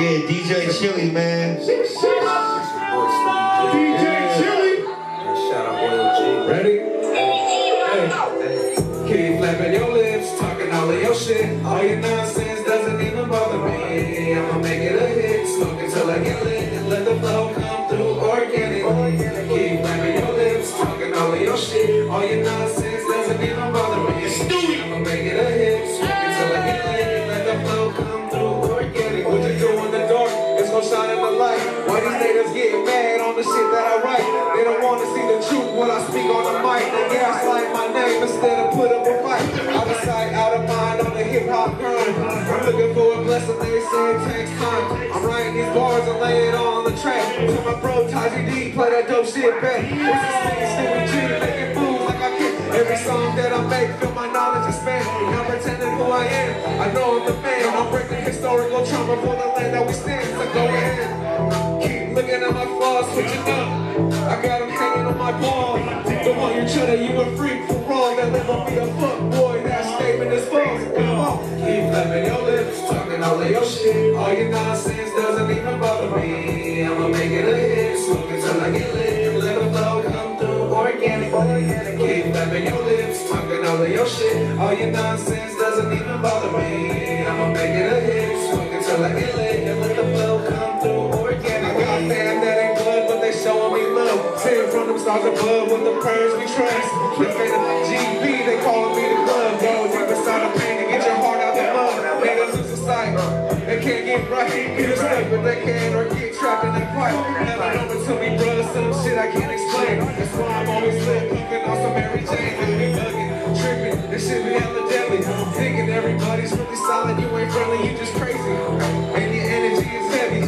Yeah, DJ Chili, man. DJ Chili. Shout out Boy G. Ready? Hey, hey. Keep flapping your lips, talking all of your shit. All your nonsense doesn't even bother me. I'ma make it a hit, smoke until I get lit, and let the flow come through organically. Keep flapping your lips, talking all of your shit. All your nonsense doesn't even bother me. Stewie. I'ma make it a hit, smoke until I get lit, and let the flow come through organically. What you do in the dark, it's gonna shine in the light. Why these niggas getting mad on the shit that I write? They don't wanna see the truth when I speak on the mic. They gaslight my name instead of put up a fight. Out of sight, out of mind on the hip hop grind. I'm looking for a blessing, they say it takes time. I'm writing these bars and lay it all on the track. To my bro Tajie D, play that dope shit back. It's a thing, Stewie G, making moves like I can. Every song that I make, feel my knowledge expand. I'm pretending who I am, I know I'm the man. I'm breaking historical trauma for the land that we stand. So go ahead, keep looking at my flaws, switching up. I got him hanging on my ball. Don't want your cheddar, you a freak for wrong. That live on me a fuck boy, that statement is false. Come on, keep flapping your lips, talking all of your shit. All your nonsense doesn't even bother me. I'ma make it a hit, smoke until I get lit, let the flow come through organically. Keep flapping your lips, talking all of your shit. All your nonsense doesn't even bother me. I'ma make it a hit, smoke until I get lit, and let the flow come through organically. Goddamn, that ain't blood, but they showing me love. Tearing from them stars above with the prayers we trust. They made a GB, they calling me the glove. Yo, deep inside the pain, and get your heart out the mud. Niggas lose the sight, they can't get right. Get us up, but they can or get trapped in that fight. Never over to me, bruh, some shit I can't explain. That's why I'm always lit, looking on some Mary Jane. They be bugging, tripping, this shit be hella deadly. Thinking everybody's really solid, you ain't friendly, you just crazy. And your energy is heavy.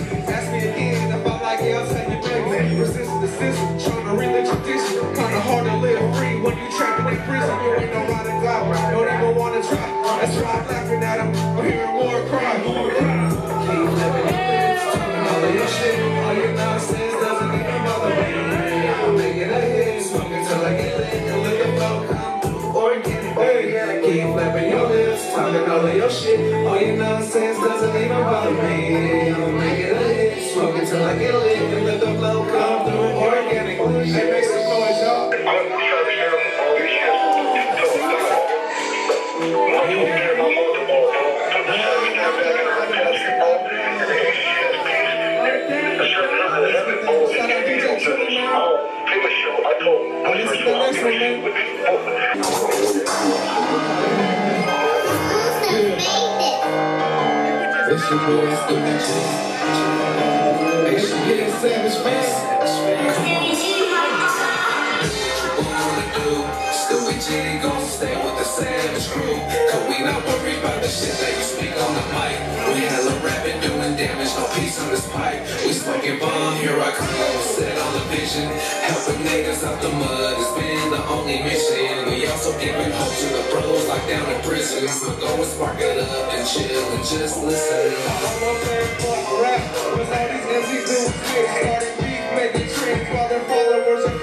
I'll tell you baby, resist the system, trying to relive tradition. Kinda hard to live free when you trapped in prison. You ain't no ride or die, don't even wanna try. That's why I'm laughing at him, I'm hearing more cry. Keep living your lips, talking all of your shit. All your nonsense doesn't even bother me. I'll make it a hit, smoke until I get lit, and let the flow come through organically. Keep living your lips, talking all of your shit. All your nonsense doesn't even bother me. I'll make it a hit, smoke until I get lit, and let the flow come through organically. Hey, make some noise, y'all. This is Savage man. What you wanna do? Stewie G gon' stay with the Savage Krew. Cause we not worried about the shit that you speak on the mic. We hella rapping, doing damage, no peace on this pipe. We smoking bomb, here I come, set on the vision. Helping niggas out the mud, it's been the only mission. We also giving hope to the bros locked down in prison. So go and spark it up and chill and just listen. I'm a fan of rap, cause all these MCs do is get started beef, making trends while their followers are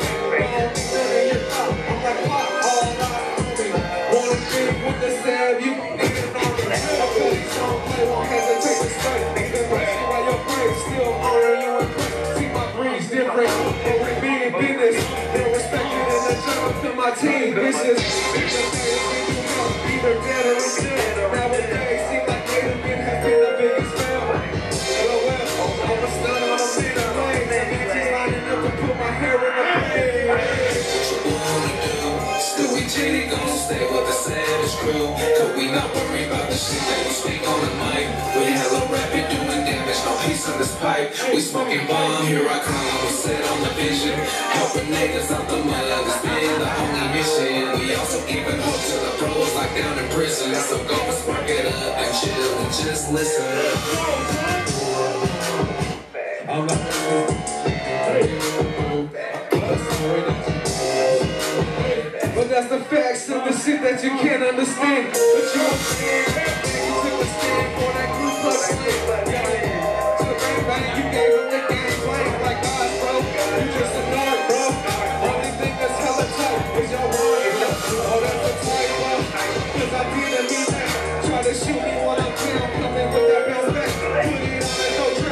team, bitches. Either dead or dead. Nowadays, seems like Native men have been the biggest fail. Oh well, I'm a stud on a bit of blades. I mean, just lining up to put my hair in the blade. What you wanna do? Stewie G gon' stay with the Savage Krew. Cause we not worried about the shit that we speak on the mic. We hella rapping, doing damage, no peace on this pipe. We smoking bomb, here I come, we set on the vision. Helping niggas out the mud, it's been the only mission. We also giving hope to the pros locked down in prison. So go and spark it up and chill and just listen. I'm like, but that's the facts of the shit that you can't understand. But you took a stand for that group of shit. Took everybody, you gave them the game plan. Like God, bro, you just a nerd, bro. Only thing that's hella tough is your word. Oh, that's a typo, cause I did a mean act. Try to shoot me when I'm down, coming with that bounce back. Put it on that no.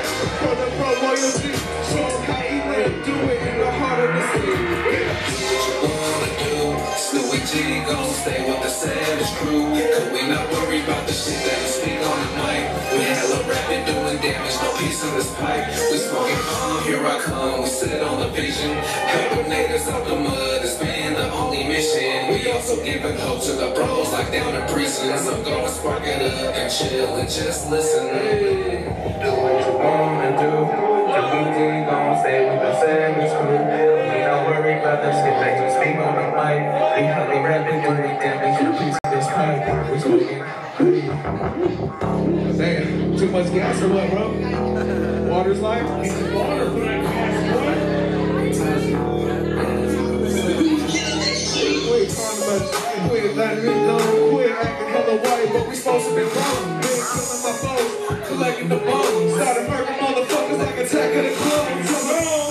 trees in this pipe. We smoking on, here I come, we sit on the vision. Helping natives out the mud has been the only mission. We also giving hope to the bros like down in prisons. I'm gonna spark it up and chill and just listen. Hey, do what you wanna do. The BD gon' stay with the savage crew. Don't worry about them, skip back to sleep on the mic. They call me rapping, do they damage you piece of this pipe? We're smoking. Damn. Too much gas or what, bro? Water's life? Water. Wait, talking about wait, if that nigga don't quit, acting hella white, but we supposed to be wrong. Been killing my foes, collecting the bones. Started murdering motherfuckers like attack of the clones.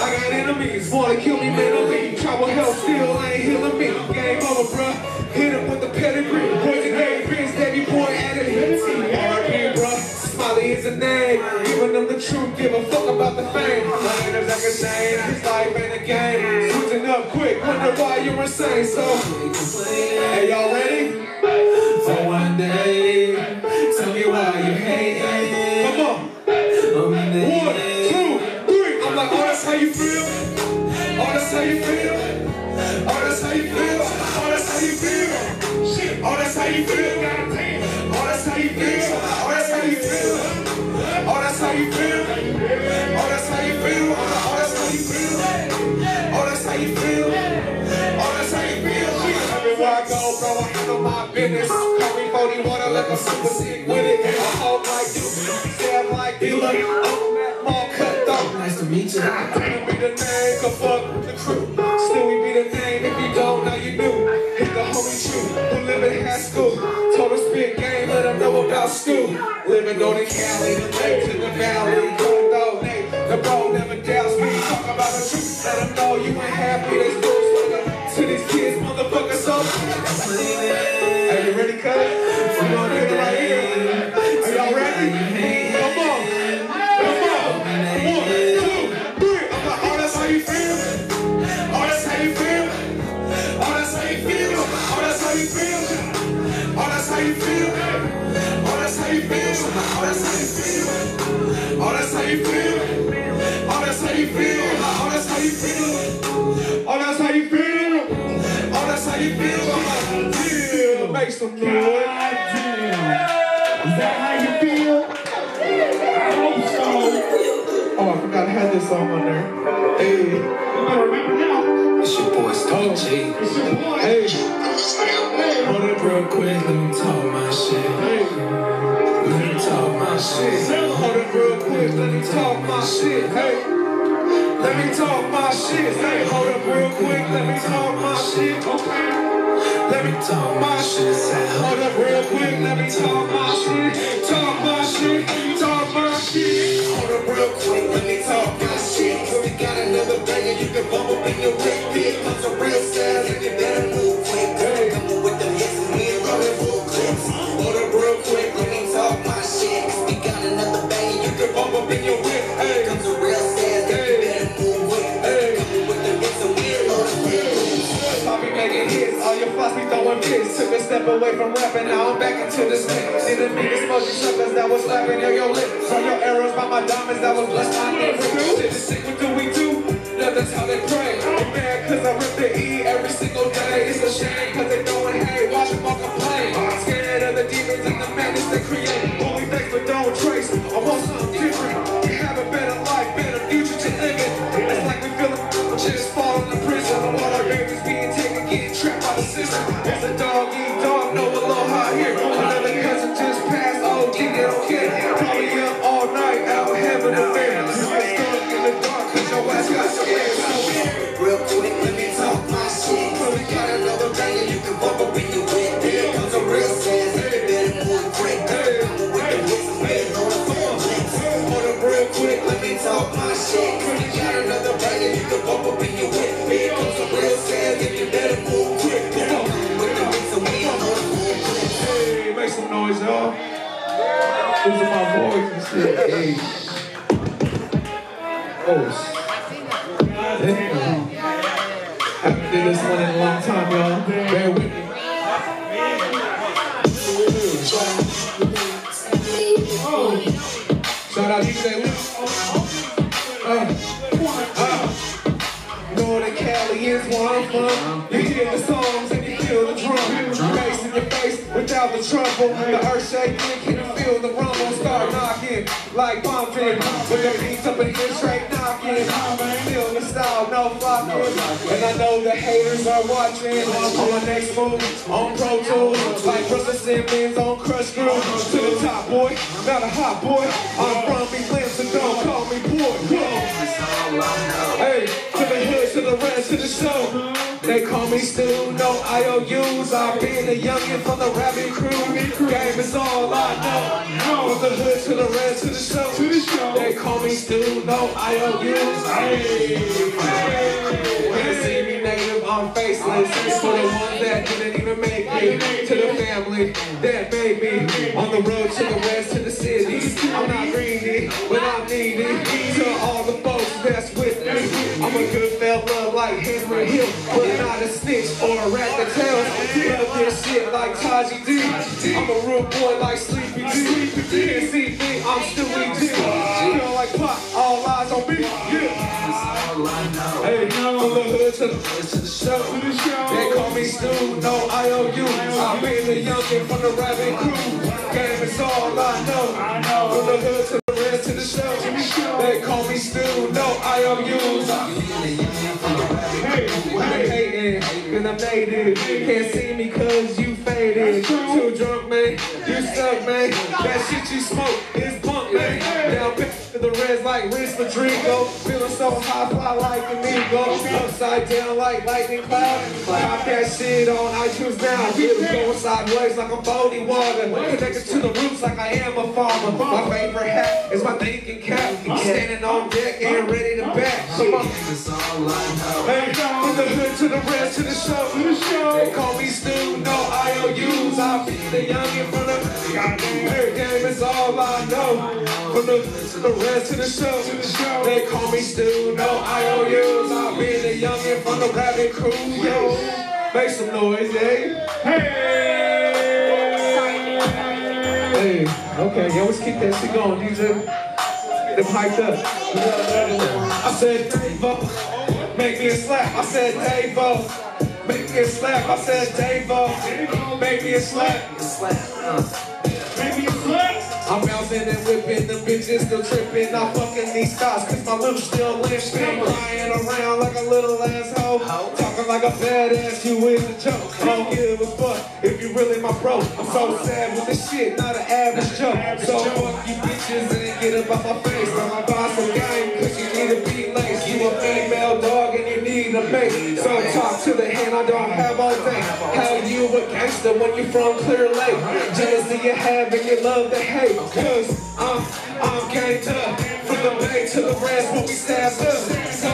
I got enemies, wanna kill me mentally. Tribal hell still ain't healing me. Game over, bruh. Hit him with the pedigree. Poison game, Prince, Davey Boy, added him. RIP, bruh. Smiley is a name, giving them the truth, give a fuck about the fame. Lying up like a shame, this life ain't a game. Switching up quick, wonder why you're insane, so. Hey, y'all ready? For one day, tell me why you hate. Come on. 1, 2, 3. I'm like, oh, that's how you feel? Oh, that's how you feel? Oh, that's how you feel? Oh, that's how you feel? Shit, oh, that's how you feel? Oh, that's how you feel. Oh, that's how you feel. Oh, that's how you feel. Oh, that's how you feel. Oh, that's how you feel. Oh, that's how you feel. Oh, that's how you feel. Everywhere I go, bro, I handle my business. Call me 41, like I'm super sick with it. I hold like you, stab like you. I'm that mall cut though. Nice to meet you. Stewie be the name, go fuck the crew. Stewie be the name, if you don't, now you knew. Hit the homie Chew, who live in high school. Told us big game, let them know about school. Living on the Cali, the lake to the valley. Going all day, the bro never doubts me. Talk about the truth, let them know you ain't happy. They still to these kids, motherfuckers, so. Are you ready, cuz? I'm gonna get it right here. Are y'all ready? Come on. Come on. 1, 2, 3. I'm like, oh, that's how you feel? Oh, that's how you feel? Oh, that's how you feel? Oh, that's how you feel? Oh, that's how you feel. Oh, that's how you feel. Oh, that's how you feel. Oh, that's how you feel. Oh, that's how you feel. Oh, that's how you feel. Oh, that's how you feel. Oh, that's how you feel. Oh, that's how you feel. Make some noise. Is that how you feel? I hope so. Oh, I forgot I had this song on there. Hey, you gotta remember now. It's your boy, Star J. It's your boy. Hey. Hold up real quick, let me talk my shit. Let me talk my shit. Hold up real quick, let me talk my shit. Hey, let me talk my shit. Hey, hold up real quick, let me talk my shit. Okay, let me talk my shit. Hold up real quick, let me talk my shit. Talk my shit, talk my shit. Hold up real quick, let me talk my shit. If you got another banger, you can bump up in your red pit. Comes a real style, and you better move quick. Took a step away from rapping, now I'm back into this mix. Didn't mean to smoke you suckers that was slapping on your lips. Saw your arrows by my diamonds that was blessed by me. Shit is sick, what do we do? Nothing's how they pray. I'm mad cause I rip the E every single day. It's a shame cause they don't hate, watch them all complain. I'm scared of the demons and the madness they create. Only thanks but don't trace, I want something different. We have a better life, better future to live in. It's like we feel it, just falling to prison. And all our babies being taken, getting trapped by the system. It's a dog eat dog, no aloha here. Another cousin just passed, oh, they don't care. Probably up all night, out having a fair. You're stuck in the dark, cause your ass got scared. Real quick, let me talk my shit. When we got another banger, you can bump up in your wet. Here comes a real sense, you better move quick. Coming with the hits, man, on the phone clips. Hold up real quick, let me talk my shit. When we got another banger, you can bump up in your wet. Here comes a real sense, you better move quick. Make some noise, y'all. Losing my voice and shit. Hey. Oh, damn. Haven't did this one in a long time, y'all. Bear with me. Oh, Shout out DJ You know that Cali is where I'm from. You hear the songs and you feel the drum. Bass in your face without the trouble. The earth shaking, can you feel the rumble? Start knocking like bumping. With the beats up in your straight knocking. Feel the style, no fucking. And I know the haters are watching. On my next move, on Pro Tools. Like Russell Simmons on Crush Crew. To the top, boy, not a hot boy. I'm from England, so don't call me poor. Hey, to the hood, to the rest of the show. They call me Stu, no IOUs. I've been a youngin' from the Rabbit Krew. Game is all I know. From the hood to the rest of the show. They call me Stu, no IOUs. Hey. See me negative, I'm faceless. For the ones that didn't even make me. To the family that made me. On the road to the west, to the cities. I'm not greedy, but I'm needy. To all the folks that's with me. I'm a good fella like Henry Hill, but not a snitch or a rat that tells. Love this shit like Tajie D. I'm a real boy like Sleepy G. Can't see me, I'm Stewie G. Feel like pop, all eyes on me. Hey, from the hood to the show. They call me Stu, no IOU. I've been the youngin' from the Rabbit Krew. Game is all I know. From the hood to the rest to the show. They call me Stu, no IOUs. Hey, and I'm native. Can't see me cause you faded. Too drunk, man. You suck, man. That shit you smoke is punk, man. The reds like Rich Rodrigo, feeling so high, fly like an eagle, upside down like lightning cloud. Pop that shit on iTunes now. Going sideways like I'm Bodie Water. Connected to the roots like I am a farmer. My favorite hat is my thinking cap. Standing on deck and ready to back. Come on. Hey, from the hood to the rest to the show. They call me Stu, no IOUs. I be the youngin' from the game is all I know. From the hood to the rest to the show. They call me Stu, no IOUs. I've been the youngin' from the Rabbit Krew, yo. Make some noise, eh? Hey! Hey, okay, yo, let's keep that shit going, DJ. Get them hyped up. I said, Davo, make me a slap. I said, Davo, make me a slap. I said, Davo, make me a slap. I'm bouncing and whipping, the bitches still tripping. I'm fucking these thoughts, cause my lips still limping. Crying around like a little asshole. Talking like a badass, you is a joke. I don't give a fuck if you really my bro. I'm so sad with this shit, not an average joke. So fuck you bitches and get up off my face. I'ma buy some game, cause you need to be laced. You a female dog and you need a mate. So talk to the hand I don't have all day. How you a gangster when you from Clear Lake? Jealousy you have and you love to hate. Cause I'm gamed up. From the bay to the rest when we stand up. So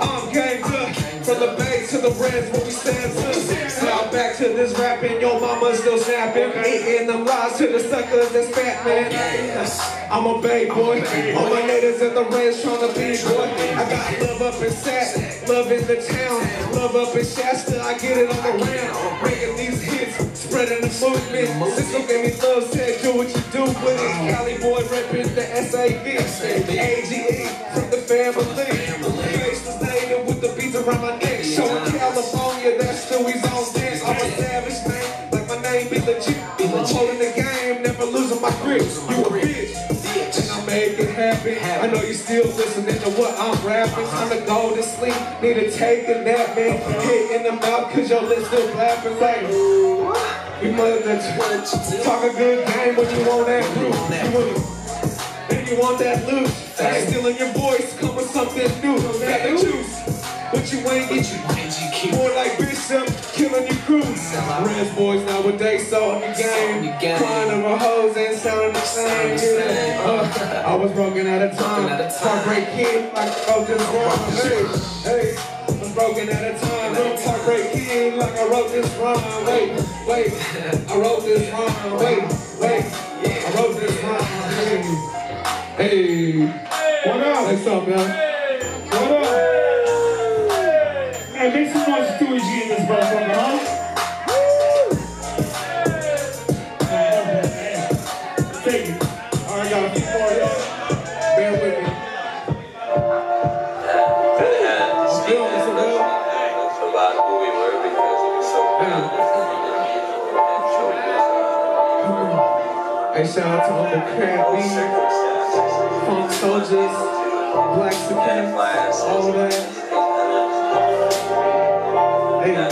I'm gamed up. From the bay to the rest when we stand up. Now back to this rapping, your mama still snapping. Eating them lies to the suckers that's fat, man. I'm a Bay Boy. All my natives in the rest tryna be boy. I got love up in Sat, love in the town. Love up in Shasta, I get it on the round. Bringing these hits, spreading the movement. This one gave me love, said do what you do with it. Cali boy reppin' the SAV, the AGE from the family. Faceless native with the beats around my neck. Showing California that Stewie's on this. I'm a savage man, like my name be legit. Holding the game, never losing my grip. You a bitch, and I make it happen. I know you still listening to what I'm rapping. Time to go to sleep, need to take a nap, man. Hit in the mouth, cause your lips still clapping like. You mother talk a good game when you want that fruit. And you want that loot. Still in your voice, come with something new. Got the juice, but you ain't get you. More like Bishop, killing your crew. Red boys nowadays, so in the game. Crying over hoes and sounding the same. I was broken out of time. Heartbreak kid, like I wrote this wrong. Hey, I'm broken out of time. Heartbreak kid, like I wrote this wrong. Wait, I wrote this rhyme. Wait, I wrote this rhyme. Hey, what up? What's up, man? What up? Hey, make some noise for Stewie G in this motherfucker, huh? Thank you. All right, y'all. I'll keep on y'all. Bear with me. Hey, shout out to Uncle Crabby, Funk Soldiers, Black Supreme, all that. Hey. Hey.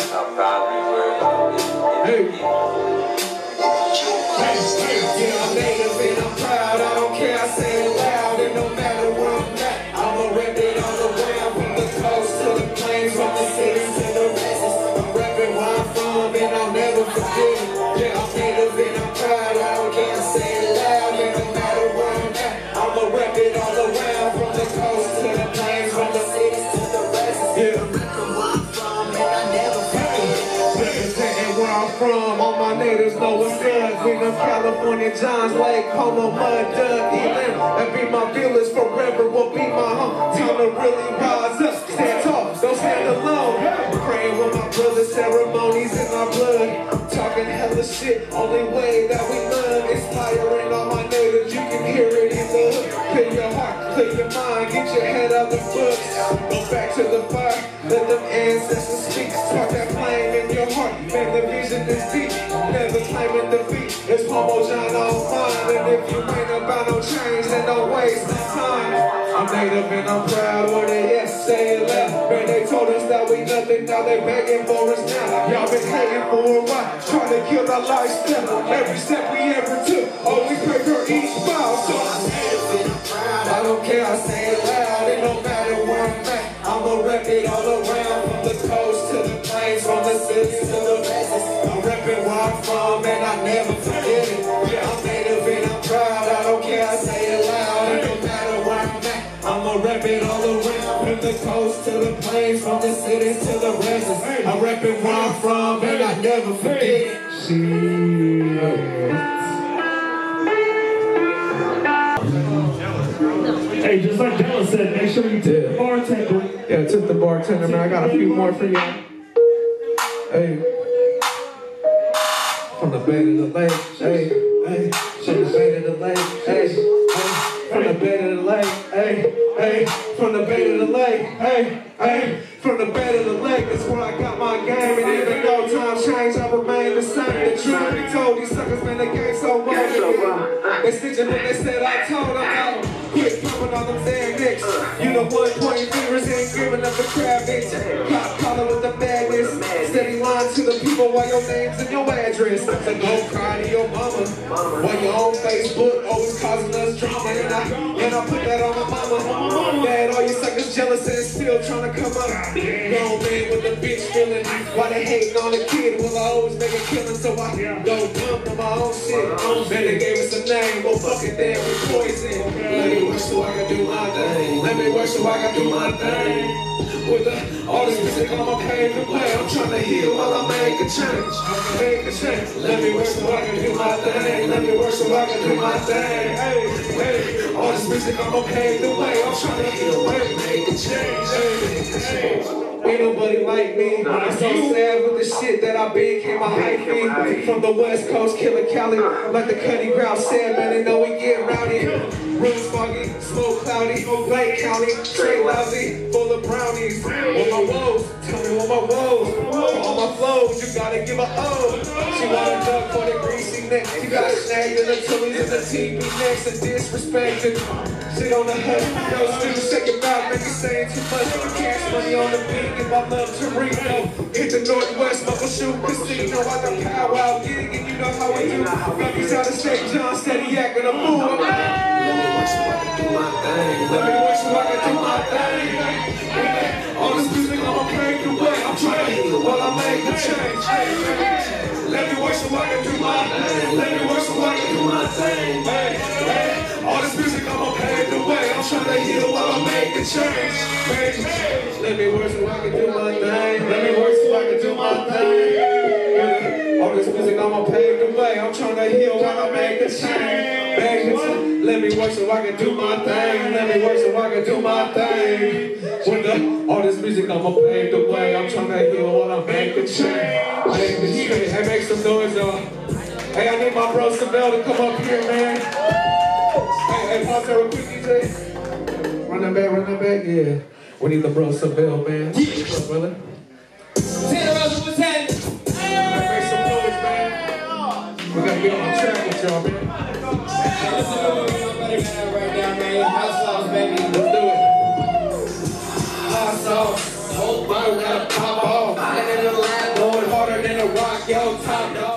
Hey, yeah, I'm native and I'm proud. I don't care, I say it loud. And no matter where I'm at, I'm a rep it all around. From the coast to the plains, from the cities to the races. I'm repping where I'm from and I'll never forget it. Yeah, I'm native and I'm proud. I don't care, I say it loud. And no matter where I'm at, I'ma rep it all around. From the coast to the plains, from the cities to the races. Yeah, I'm repping where I'm from and I never forget it. Representing where I'm from, all my natives know what's up. We from California, Johns Lake, Polo, Mud, Doug, Elam. And be my village forever, will be my home. Time to really rise up, stand tall, don't stand alone. Praying with my brothers, ceremonies in my blood. Talking hella shit, only way that we love. Inspiring all my natives, you can hear it in the hood. Clear your heart, clear your mind, get your head out the books. Go back to the fire, let them ancestors speak. Talk that flame in your heart, man, the vision is deep. Never claiming defeat, it's Pomo John on mine. And if you ain't about no change, then don't waste the time. I'm native and I'm proud, what they yes, say it loud. Man, they told us that we nothing, now they begging for us now. Y'all been hating for a while. Trying to kill our lifestyle, every step we ever took, always pray for each mile. So I'm native and I'm proud, I don't care, I say it loud. And no matter where I'm at, I'ma rep it all around. From the coast to the plains, from the cities to the races. I'm repping where I'm from and I never forget it. Yeah, I'm native and I'm proud, I don't care, I say it loud. And no matter where I'm at, I'ma rep it all around. From the coast to the plains, from the cities to the races. I'm repping where I'm from and I never forget it. She hey, just like Dylan said, make sure you tip the bartender. Yeah, tip the bartender, man. I got a few more for y'all. Hey. From the bed to the lake. Hey. Hey. From the bed to the lake. Hey. Hey. From the bed to the lake. Hey. Hey. From the bed to the lake. Hey. Hey. From the bed to the lake. That's where I got my game. And even though time changed, I remain the same. The truth be told, these suckers, man, they game so wrong. They stitching when they said I told them out. Quit popping all them damn nicks. You know what? Pointing fingers ain't giving up the crab bitch. Pop collar with the madness. Steady lying to the people while your name's in your address. So go cry to your mama. While you're on Facebook, always causing us drama. And I put that on my mama. Bad, all you suckers jealous and still trying to come up. Grown man with a bitch feeling. Why they hating on a kid? Well, I always make a killing, so I go dumb on my own shit. Man, they gave us a name. Well, fuck it, damn, we poison. Let me work so I can do my thing. Let me work so I can do my thing. With all this music on my pain and play, I'm trying to heal while I make a change. Let me work so I can do my thing. Let me work so I can do my thing. Hey, all this music on my pain and play, I'm trying to heal and make a change. Hey. Ain't nobody like me. I'm so sad with the shit that I been came my hype me. From the West Coast, killer Cali. Like the Cuddy Ground said, man, they know we get rowdy. Rooms foggy, smoke cloudy, Lake County, straight lousy, full of brownies. All my woes, tell me all my woes. For all my flows, you gotta give a O. She wanna duck for the greasy neck. She got snagged in the tullies and the TV next and disrespected. Sit on the hood, yo, students, shake your mouth, make you say too much. Cash money on the beat, give my love to Reno. Hit the Northwest, Muckle Shoe Casino. I done powwow gig, and you know how we do. Babies out of state, John steady acting a fool. Let me work so I can do my thing. Let me work so I can do my thing. All this music, I'ma break the way. I'm trying to heal while I make the change. Let me work so I can do my thing. Let me work so I can do my thing. All this music, I'ma pave the way. I'm trying to heal while I make a change. Let me work so I can do my thing. Let me work so I can do my thing. All this music, I'ma pave the way. I'm trying to heal while I make a change. Let me work so I can do my thing. Let me work so I can do my thing. All this music, I'ma pave the way. I'm trying to heal while I make a change. Make the change. Hey, make some noise, y'all. Hey, I need my bro Savelle to come up here, man. Hey, pause that real quick, DJ. Run that back, yeah. We need the bro Savelle, man. Yeah. What's up, brother? Make some noise, man. We gotta get on track with y'all, man. Hot sauce, baby. Let's do it. Hot sauce. Whole bottle gotta pop off. Higher than a line, going harder than a rock, yo, top dog.